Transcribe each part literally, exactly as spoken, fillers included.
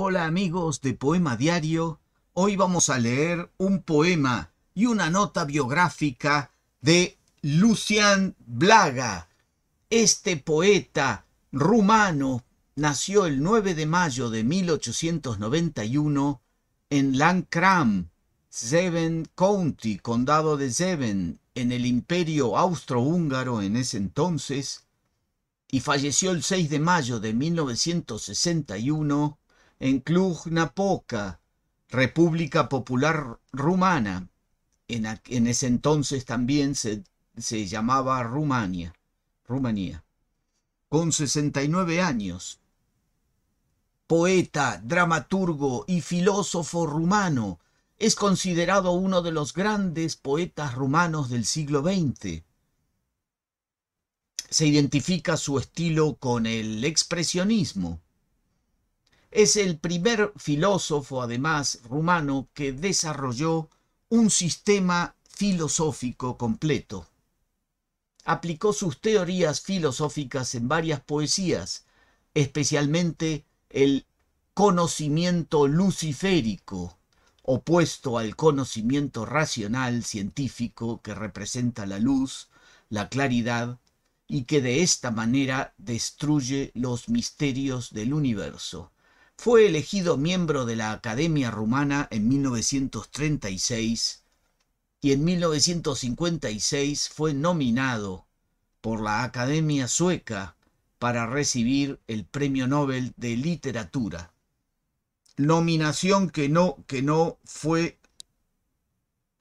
Hola amigos de Poema Diario, hoy vamos a leer un poema y una nota biográfica de Lucian Blaga. Este poeta rumano nació el nueve de mayo de mil ochocientos noventa y uno en Lancrăm, Zeven County, condado de Zeven, en el Imperio Austrohúngaro en ese entonces, y falleció el seis de mayo de mil novecientos sesenta y uno en Cluj-Napoca, República Popular Rumana. En, en ese entonces también se, se llamaba Rumania, Rumanía. Con sesenta y nueve años, poeta, dramaturgo y filósofo rumano, es considerado uno de los grandes poetas rumanos del siglo veinte. Se identifica su estilo con el expresionismo. Es el primer filósofo, además, rumano que desarrolló un sistema filosófico completo. Aplicó sus teorías filosóficas en varias poesías, especialmente el conocimiento luciférico, opuesto al conocimiento racional científico que representa la luz, la claridad, y que de esta manera destruye los misterios del universo. Fue elegido miembro de la Academia Rumana en mil novecientos treinta y seis y en mil novecientos cincuenta y seis fue nominado por la Academia Sueca para recibir el Premio Nobel de Literatura. Nominación que no, que no fue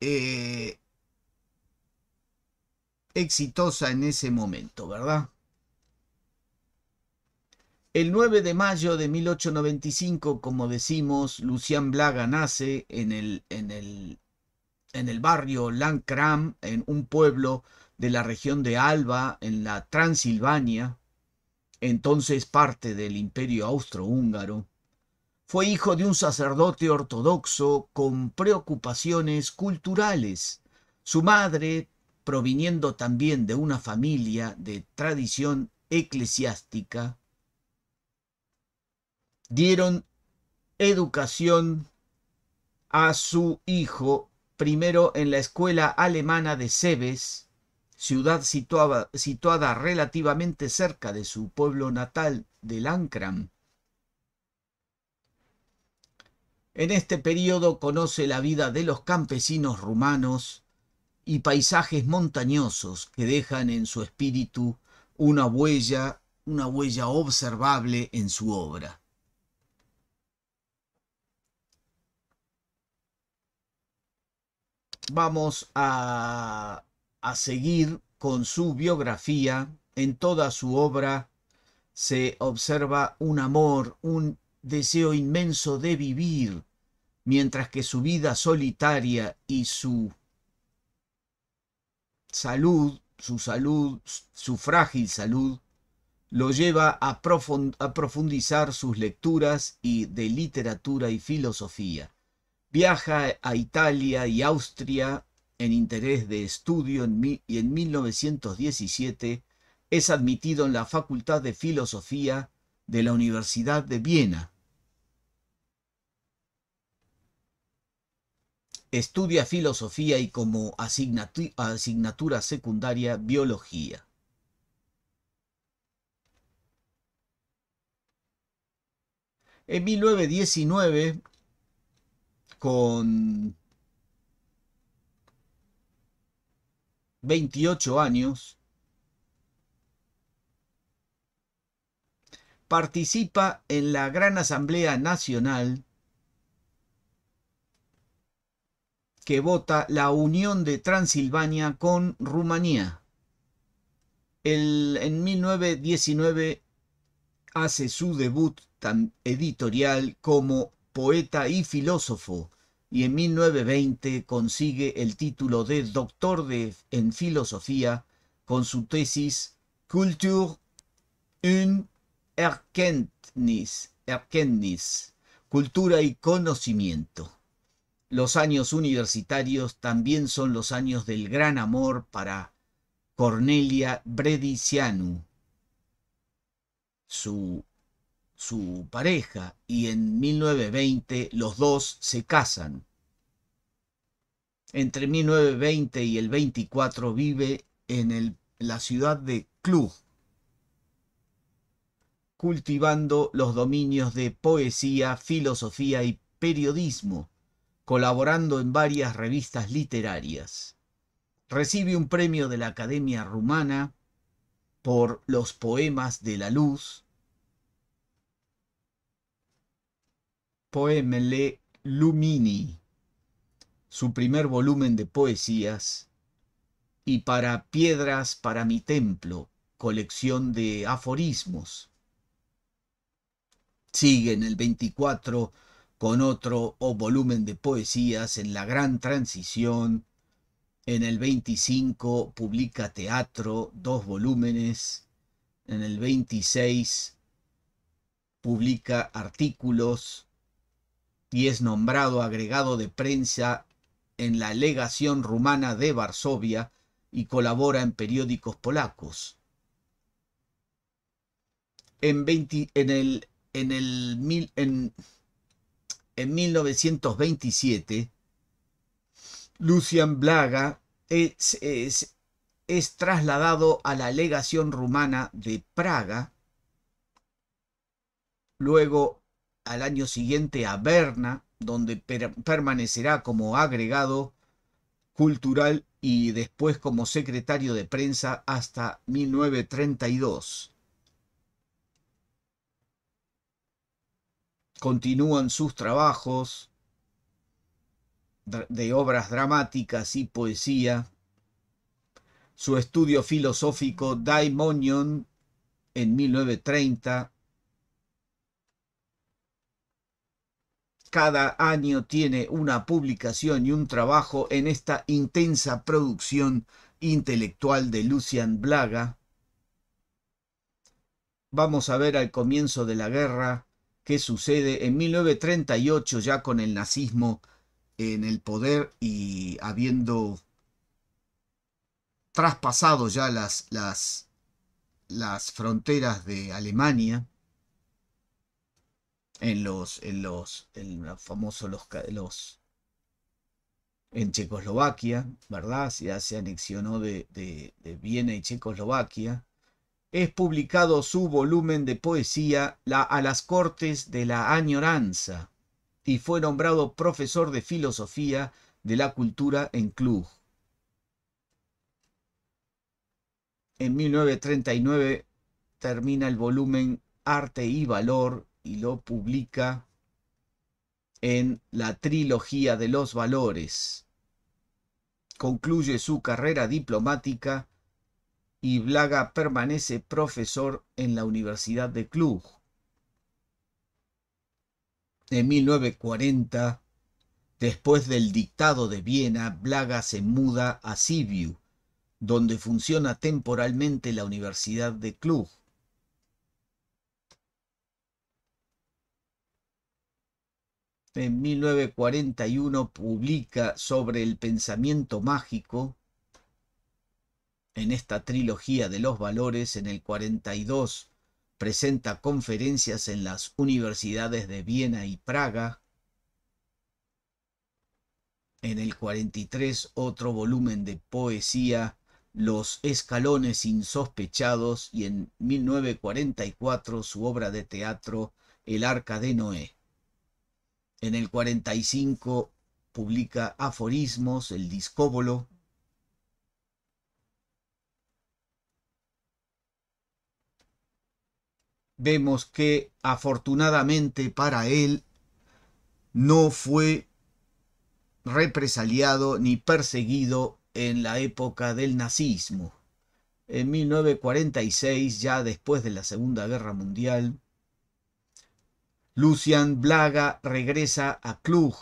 eh, exitosa en ese momento, ¿verdad? El nueve de mayo de mil ochocientos noventa y cinco, como decimos, Lucian Blaga nace en el, en el, en el barrio Lancrăm, en un pueblo de la región de Alba, en la Transilvania, entonces parte del Imperio Austrohúngaro. Fue hijo de un sacerdote ortodoxo con preocupaciones culturales. Su madre, proviniendo también de una familia de tradición eclesiástica, dieron educación a su hijo primero en la escuela alemana de Sebes, ciudad situada, situada relativamente cerca de su pueblo natal de Lancrăm. En este periodo conoce la vida de los campesinos rumanos y paisajes montañosos que dejan en su espíritu una huella, una huella observable en su obra. Vamos a, a seguir con su biografía. En toda su obra se observa un amor, un deseo inmenso de vivir, mientras que su vida solitaria y su salud, su salud, su frágil salud, lo lleva a profundizar sus lecturas y de literatura y filosofía. Viaja a Italia y Austria en interés de estudio y en mil novecientos diecisiete es admitido en la Facultad de Filosofía de la Universidad de Viena. Estudia filosofía y como asignatu- asignatura secundaria biología. En mil novecientos diecinueve... con veintiocho años, participa en la Gran Asamblea Nacional que vota la unión de Transilvania con Rumanía. El, en mil novecientos diecinueve hace su debut editorial como poeta y filósofo, y en mil novecientos veinte consigue el título de doctor de, en filosofía con su tesis Kultur und Erkenntnis, Erkenntnis, cultura y conocimiento. Los años universitarios también son los años del gran amor para Cornelia Bredicianu, su su pareja, y en mil novecientos veinte los dos se casan. Entre mil novecientos veinte y el veinticuatro vive en el, la ciudad de Cluj, cultivando los dominios de poesía, filosofía y periodismo, colaborando en varias revistas literarias. Recibe un premio de la Academia Rumana por los poemas de la luz, Poemele Lumini, su primer volumen de poesías, y para Piedras para mi templo, colección de aforismos. Sigue en el veinticuatro con otro o volumen de poesías en La Gran Transición. En el veinticinco publica Teatro, dos volúmenes. En el veintiséis publica artículos y es nombrado agregado de prensa en la legación rumana de Varsovia y colabora en periódicos polacos. En, veinte, en, el, en, el, en, en mil novecientos veintisiete, Lucian Blaga es, es, es trasladado a la legación rumana de Praga, luego al año siguiente a Berna, donde per permanecerá como agregado cultural y después como secretario de prensa hasta mil novecientos treinta y dos. Continúan sus trabajos de obras dramáticas y poesía. Su estudio filosófico Daimonion en mil novecientos treinta. Cada año tiene una publicación y un trabajo en esta intensa producción intelectual de Lucian Blaga. Vamos a ver al comienzo de la guerra qué sucede en mil novecientos treinta y ocho, ya con el nazismo en el poder y habiendo traspasado ya las, las, las fronteras de Alemania. En los, en los, en los famosos, los, los, en Checoslovaquia, ¿verdad? Ya se anexionó de, de, de Viena y Checoslovaquia. Es publicado su volumen de poesía la, A las Cortes de la Añoranza y fue nombrado profesor de filosofía de la cultura en Cluj. En mil novecientos treinta y nueve termina el volumen Arte y Valor, y lo publica en la Trilogía de los Valores. Concluye su carrera diplomática y Blaga permanece profesor en la Universidad de Cluj. En mil novecientos cuarenta, después del dictado de Viena, Blaga se muda a Sibiu, donde funciona temporalmente la Universidad de Cluj. En mil novecientos cuarenta y uno publica sobre el pensamiento mágico en esta Trilogía de los Valores. En el cuarenta y dos presenta conferencias en las universidades de Viena y Praga. En el cuarenta y tres otro volumen de poesía, Los escalones insospechados, y en mil novecientos cuarenta y cuatro su obra de teatro, El arca de Noé. En el cuarenta y cinco publica aforismos, el Discóbolo. Vemos que afortunadamente para él no fue represaliado ni perseguido en la época del nazismo. En mil novecientos cuarenta y seis, ya después de la Segunda Guerra Mundial, Lucian Blaga regresa a Cluj,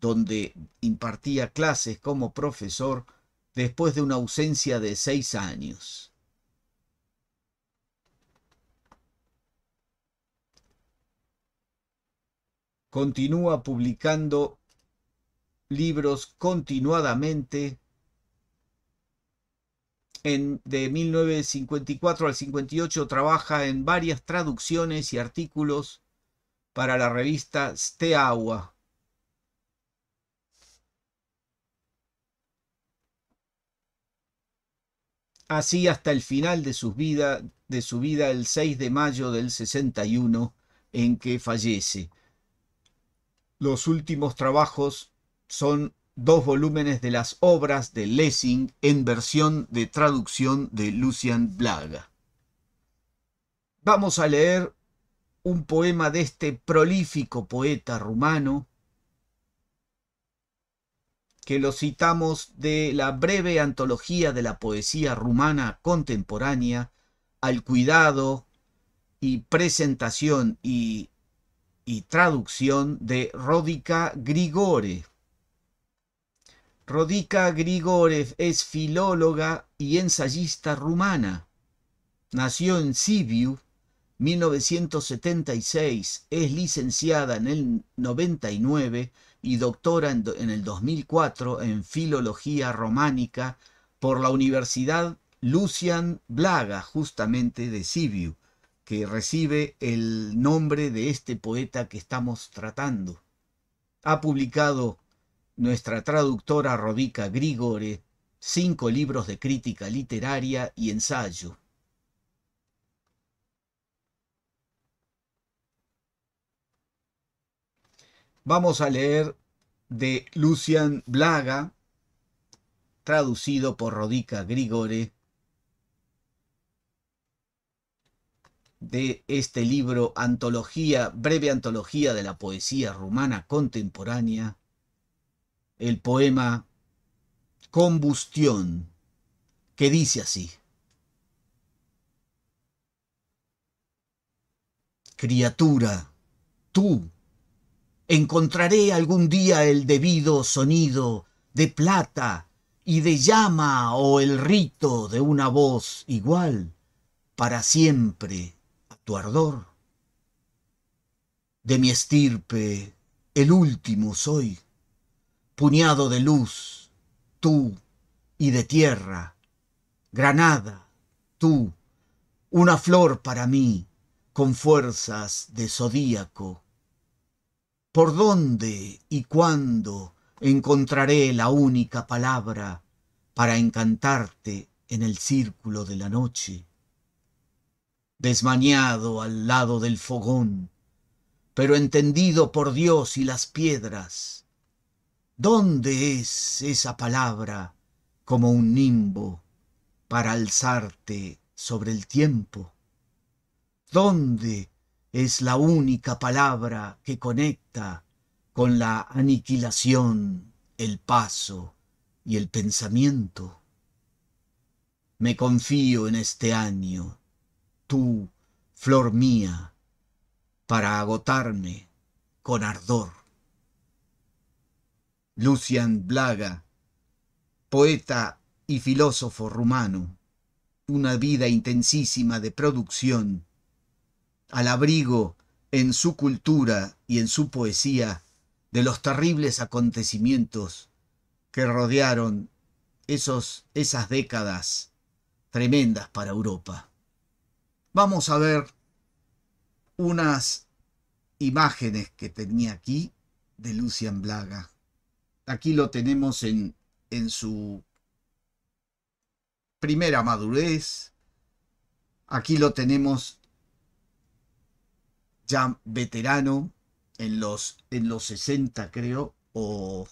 donde impartía clases como profesor después de una ausencia de seis años. Continúa publicando libros continuadamente. En, de mil novecientos cincuenta y cuatro al cincuenta y ocho trabaja en varias traducciones y artículos para la revista Steaua. Así hasta el final de su vida, de su vida el seis de mayo del sesenta y uno, en que fallece. Los últimos trabajos son dos volúmenes de las obras de Lessing en versión de traducción de Lucian Blaga. Vamos a leer un poema de este prolífico poeta rumano que lo citamos de la breve antología de la poesía rumana contemporánea al cuidado y presentación y, y traducción de Rodica Grigore. Rodica Grigore es filóloga y ensayista rumana. Nació en Sibiu, mil novecientos setenta y seis, es licenciada en el noventa y nueve y doctora en, en el dos mil cuatro en Filología Románica por la Universidad Lucian Blaga, justamente de Sibiu, que recibe el nombre de este poeta que estamos tratando. Ha publicado nuestra traductora Rodica Grigore cinco libros de crítica literaria y ensayo. Vamos a leer de Lucian Blaga, traducido por Rodica Grigore, de este libro antología, breve antología de la poesía rumana contemporánea, el poema Combustión, que dice así. Criatura, tú, encontraré algún día el debido sonido de plata y de llama o el rito de una voz igual para siempre a tu ardor. De mi estirpe el último soy. Puñado de luz, tú, y de tierra, granada, tú, una flor para mí, con fuerzas de zodíaco. ¿Por dónde y cuándo encontraré la única palabra para encantarte en el círculo de la noche? Desmañado al lado del fogón, pero entendido por Dios y las piedras, ¿dónde es esa palabra como un nimbo para alzarte sobre el tiempo? ¿Dónde es la única palabra que conecta con la aniquilación, el paso y el pensamiento? Me confío en este año, tú, flor mía, para agotarme con ardor. Lucian Blaga, poeta y filósofo rumano, una vida intensísima de producción, al abrigo en su cultura y en su poesía de los terribles acontecimientos que rodearon esos, esas décadas tremendas para Europa. Vamos a ver unas imágenes que tenía aquí de Lucian Blaga. Aquí lo tenemos en, en su primera madurez. Aquí lo tenemos ya veterano en los, en los sesenta, creo, o,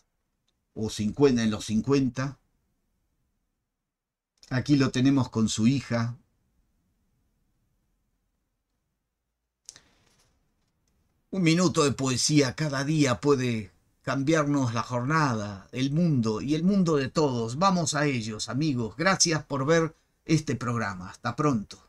o cincuenta, en los cincuenta. Aquí lo tenemos con su hija. Un minuto de poesía cada día puede cambiarnos la jornada, el mundo y el mundo de todos. Vamos a ellos, amigos. Gracias por ver este programa. Hasta pronto.